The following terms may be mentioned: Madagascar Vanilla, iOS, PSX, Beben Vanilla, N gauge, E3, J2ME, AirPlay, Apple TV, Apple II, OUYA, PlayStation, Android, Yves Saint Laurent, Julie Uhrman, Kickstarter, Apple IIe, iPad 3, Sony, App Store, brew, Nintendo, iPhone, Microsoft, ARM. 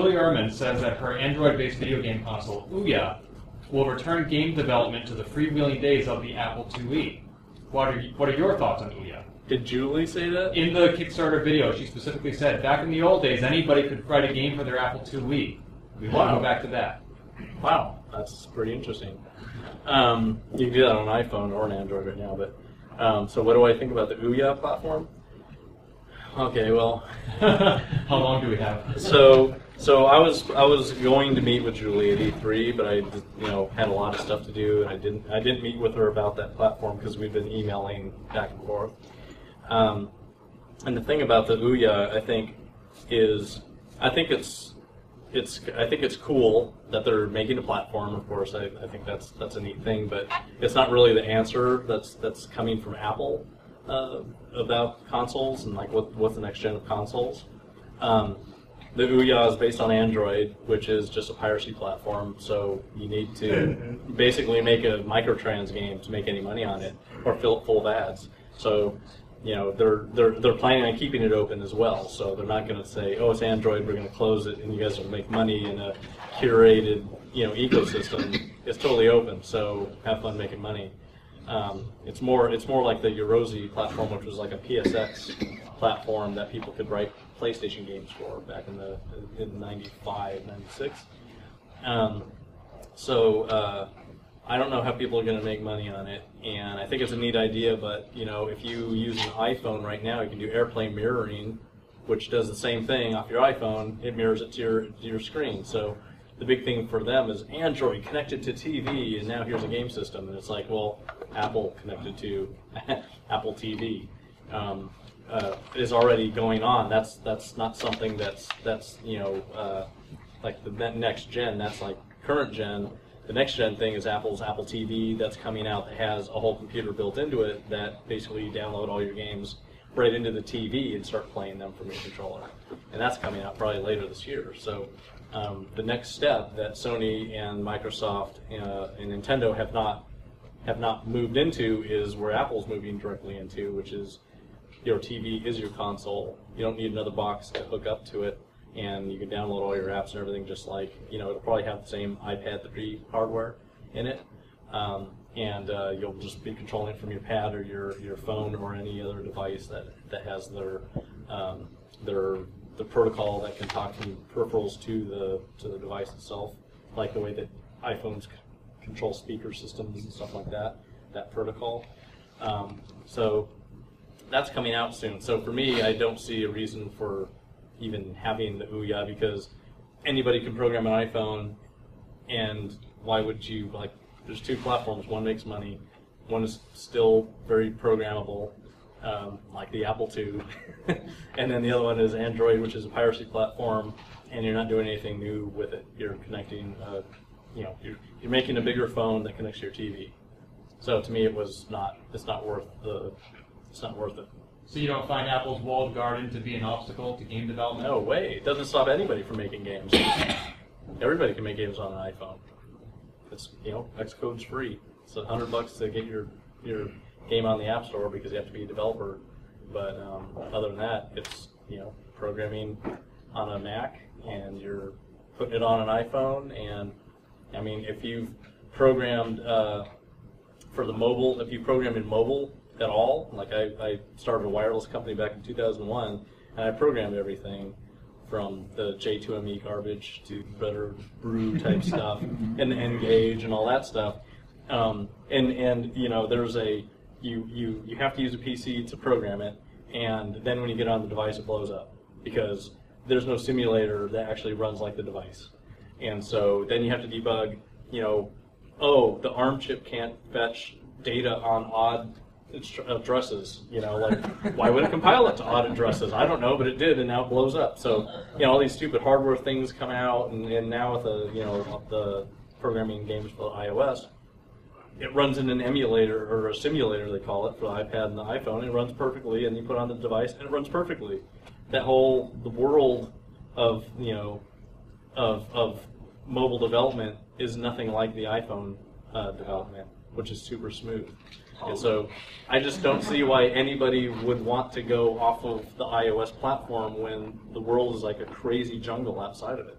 Julie Uhrman says that her Android-based video game console, OUYA, will return game development to the freewheeling days of the Apple IIe. What are your thoughts on OUYA? Did Julie say that? In the Kickstarter video, she specifically said, back in the old days, anybody could write a game for their Apple IIe. We want to go back to that. Wow, that's pretty interesting. You can do that on an iPhone or an Android right now, but so what do I think about the OUYA platform? Okay, well, how long do we have? So I was going to meet with Julie at E3, but I had a lot of stuff to do, and I didn't meet with her about that platform because we've been emailing back and forth. And the thing about the OUYA, I think it's cool that they're making a platform. Of course, I think that's a neat thing, but it's not really the answer that's coming from Apple about consoles and like what's the next gen of consoles. The OUYA is based on Android, which is just a piracy platform. So you need to basically make a microtrans game to make any money on it, or fill it full of ads. So they're planning on keeping it open as well. So they're not going to say, oh, it's Android, we're going to close it, and you guys will make money in a curated ecosystem. It's totally open. So have fun making money. It's more like the Eurosi platform, which was like a PSX platform that people could write PlayStation games for back in 95, 96. I don't know how people are going to make money on it, and I think it's a neat idea, but if you use an iPhone right now, you can do AirPlay mirroring, which does the same thing off your iPhone. It mirrors it to your screen. So the big thing for them is Android connected to TV, and now here's a game system, and it's like, well, Apple connected to Apple TV. Is already going on. That's not something that's like the next gen. That's like current gen. The next gen thing is Apple's Apple TV that's coming out that has a whole computer built into it that basically you download all your games right into the TV and start playing them from your controller. And that's coming out probably later this year. So the next step that Sony and Microsoft and Nintendo have not moved into is where Apple's moving directly into, which is your TV is your console. You don't need another box to hook up to it, and you can download all your apps and everything just like, it'll probably have the same iPad 3 hardware in it, and you'll just be controlling it from your pad or your phone or any other device that has the protocol that can talk from peripherals to the device itself, like the way that iPhones control speaker systems and stuff like that, that protocol. So that's coming out soon. So for me, I don't see a reason for even having the OUYA because anybody can program an iPhone, and why would you, like, there's two platforms, one makes money, one is still very programmable, like the Apple II, and then the other one is Android, which is a piracy platform, and you're not doing anything new with it. You're connecting, you're making a bigger phone that connects to your TV. So to me, it's not worth it. So you don't find Apple's walled garden to be an obstacle to game development? No way. It doesn't stop anybody from making games. Everybody can make games on an iPhone. It's, Xcode's free. It's $100 to get your game on the App Store because you have to be a developer. But other than that, it's, programming on a Mac and you're putting it on an iPhone. And, I mean, if you've programmed if you program in mobile at all. Like I started a wireless company back in 2001, and I programmed everything from the J2ME garbage to better brew type stuff, and the N gauge and all that stuff. There's a you have to use a PC to program it, and then when you get on the device, it blows up because there's no simulator that actually runs like the device, and so then you have to debug. Oh, the ARM chip can't fetch data on odd addresses, like, why would it compile it to odd addresses? I don't know, but it did, and now it blows up. So, all these stupid hardware things come out, and now with the programming games for iOS, it runs in an emulator, or a simulator, they call it, for the iPad and the iPhone. It runs perfectly, and you put on the device, and it runs perfectly. That whole, the world of, of mobile development is nothing like the iPhone development, which is super smooth. And so I just don't see why anybody would want to go off of the iOS platform when the world is like a crazy jungle outside of it.